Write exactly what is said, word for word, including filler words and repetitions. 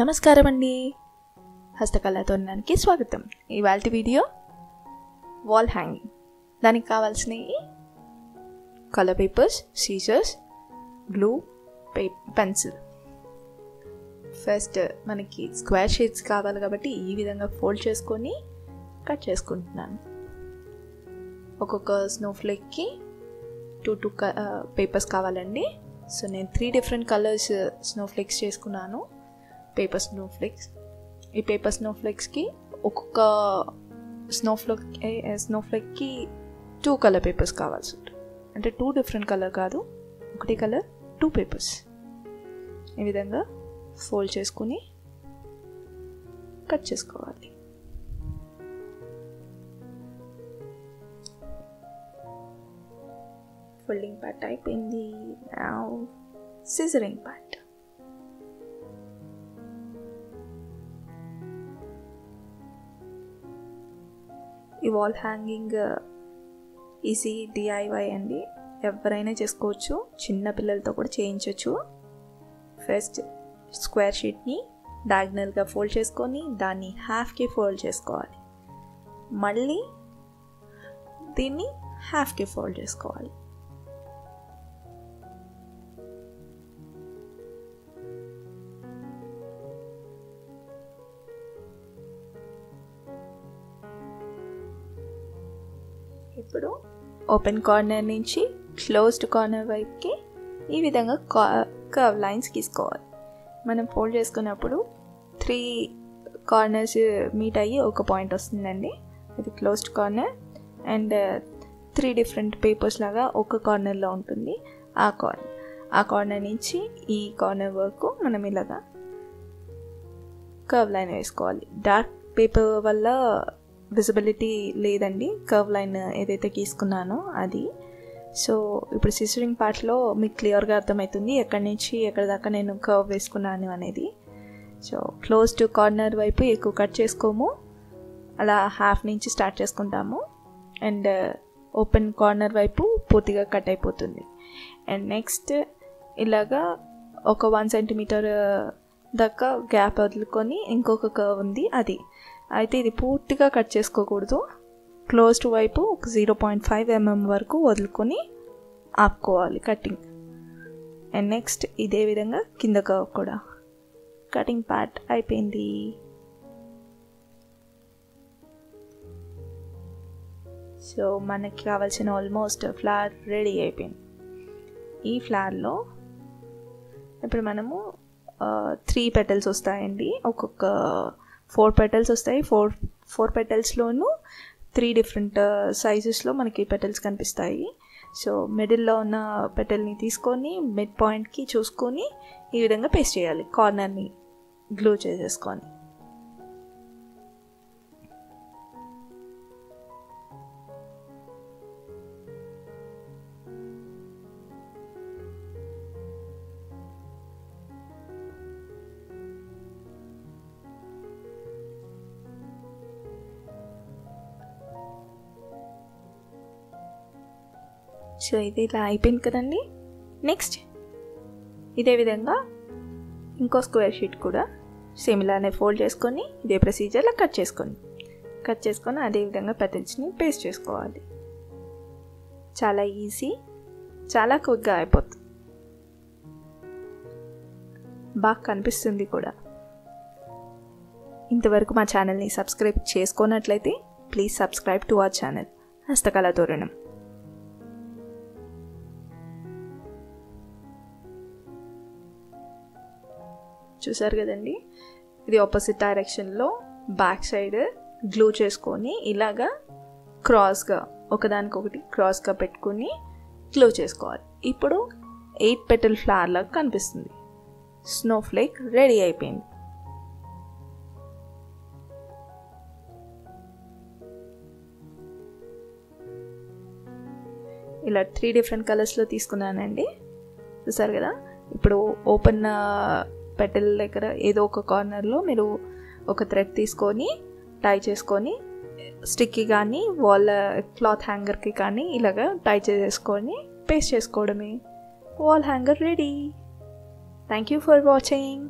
నమస్కారం అండి హస్తకళా తోరణానికి స్వాగతం। ఇవాల్టి వీడియో వాల్ హ్యాంగింగ్। దానికి కావాల్సిన colour papers, scissors, glue, pencil. First మనకి స్క్వేర్ షేప్స్ కావాలి కాబట్టి ఈ విధంగా ఫోల్డ్ చేసుకొని కట్ చేసుకుంటున్నాను। ఒక్కొక్క స్నో ఫ్లేక్ కి టూ టూ పేపర్స్ కావాలండి। సో నేను three different colours snow flakes చేసుకున్నాను। Paper snow flakes paper snow flakes की स्नो फ्लेक स्नो फ्लेक की टू कलर पेपर्स कावाल्स अंटे टू डिफरेंट कलर कादु ओकटे कलर टू पेपर्स ई विधंगा फोल्ड चेसुकोनी कट चेसुकोवाली। फोल्डिंग पार्ट अयिपोयिंदी। Now scissoring part. Wall hanging easy DIY అండి, ఎవరైనా చేసుకోవచ్చు, చిన్న పిల్లలతో కూడా చేయించవచ్చు। ఫస్ట్ స్క్వేర్ షీట్ని డయాగ్నల్గా ఫోల్డ్ చేసుకొని దాన్ని హాఫ్కి ఫోల్డ్ చేసుకోవాలి। మళ్ళీ దీన్ని హాఫ్కి ఫోల్డ్ చేసుకోవాలి। ఇప్పుడు ఓపెన్ కార్నర్ నుంచి క్లోజ్డ్ కార్నర్ వైపుకి ఈ విధంగా కర్వ్ లైన్స్ గీసుకోవాలి। మనం ఫోల్డ్ చేసుకున్నప్పుడు త్రీ కార్నర్స్ మీట్ అయ్యి ఒక పాయింట్ వస్తుందండి, ఇది closed corner. And three different papers లాగా ఒక కార్నర్లో ఉంటుంది। ఆ కార్నర్ ఆ కార్నర్ నుంచి ఈ కార్నర్ వరకు మనం ఇలాగా కర్వ్ లైన్ వేసుకోవాలి। డార్క్ పేపర్ వల్ల విజిబిలిటీ లేదండి కర్వ్ లైన్ ఏదైతే గీసుకున్నానో అది। సో ఇప్పుడు సిజరింగ్ పార్ట్లో మీకు క్లియర్గా అర్థమవుతుంది ఎక్కడి నుంచి ఎక్కడి దాకా నేను కర్వ్ వేసుకున్నాను అనేది। సో క్లోజ్ టు కార్నర్ వైపు ఎక్కువ కట్ చేసుకోము, అలా హాఫ్ నుంచి స్టార్ట్ చేసుకుంటాము అండ్ ఓపెన్ కార్నర్ వైపు పూర్తిగా కట్ అయిపోతుంది। అండ్ నెక్స్ట్ ఇలాగా ఒక వన్ సెంటీమీటర్ దాకా గ్యాప్ వదులుకొని ఇంకొక కర్వ్ ఉంది, అది అయితే ఇది పూర్తిగా కట్ చేసుకోకూడదు, క్లోజ్డ్ వైపు ఒక జీరో పాయింట్ ఫైవ్ ఎంఎం వరకు వదులుకొని ఆపుకోవాలి కటింగ్। అండ్ నెక్స్ట్ ఇదే విధంగా కింద కర్వ్ కూడా కటింగ్ పార్ట్ అయిపోయింది। సో మనకి కావాల్సిన ఆల్మోస్ట్ ఫ్లవర్ రెడీ అయిపోయింది। ఈ ఫ్లవర్లో ఇప్పుడు మనము త్రీ పెటల్స్ వస్తాయండి, ఒక్కొక్క ఫోర్ పెటల్స్ వస్తాయి। ఫోర్ ఫోర్ పెటల్స్లోనూ త్రీ డిఫరెంట్ సైజెస్లో మనకి పెటల్స్ కనిపిస్తాయి। సో మిడిల్లో ఉన్న పెటల్ని తీసుకొని మిడ్ పాయింట్కి చూసుకొని ఈ విధంగా పేస్ట్ చేయాలి, కార్నర్ని గ్లూ చేసేసుకొని। సో ఇది ఇలా అయిపోయింది కదండి। నెక్స్ట్ ఇదే విధంగా ఇంకో స్క్వేర్ షీట్ కూడా సేమ్ ఇలానే ఫోల్డ్ చేసుకొని ఇదే ప్రొసీజర్లో కట్ చేసుకోండి। కట్ చేసుకొని అదేవిధంగా పెటల్స్ని పేస్ట్ చేసుకోవాలి। చాలా ఈజీ, చాలా క్విక్గా అయిపోతుంది, బాగా కనిపిస్తుంది కూడా। ఇంతవరకు మా ఛానల్ని సబ్స్క్రైబ్ చేసుకున్నట్లయితే please subscribe to our channel Hastakala Thoranam. చూసారు కదండి, ఇది ఆపోజిట్ డైరెక్షన్లో బ్యాక్ సైడ్ గ్లూ చేసుకొని ఇలాగా క్రాస్గా ఒకదానికొకటి క్రాస్గా పెట్టుకుని గ్లూ చేసుకోవాలి। ఇప్పుడు ఎయిట్ పెటల్ ఫ్లవర్ లాగా కనిపిస్తుంది, స్నో ఫ్లేక్ రెడీ అయిపోయింది। ఇలా త్రీ డిఫరెంట్ కలర్స్లో తీసుకున్నానండి, చూసారు కదా। ఇప్పుడు ఓపెన్ పెటల్ దగ్గర ఏదో ఒక కార్నర్లో మీరు ఒక థ్రెడ్ తీసుకొని టై చేసుకొని స్టిక్కి కానీ వాల్ క్లాత్ హ్యాంగర్కి కానీ ఇలాగ టై చేసేసుకొని పేస్ట్ చేసుకోవడమే, wall hanger ready. Thank you for watching.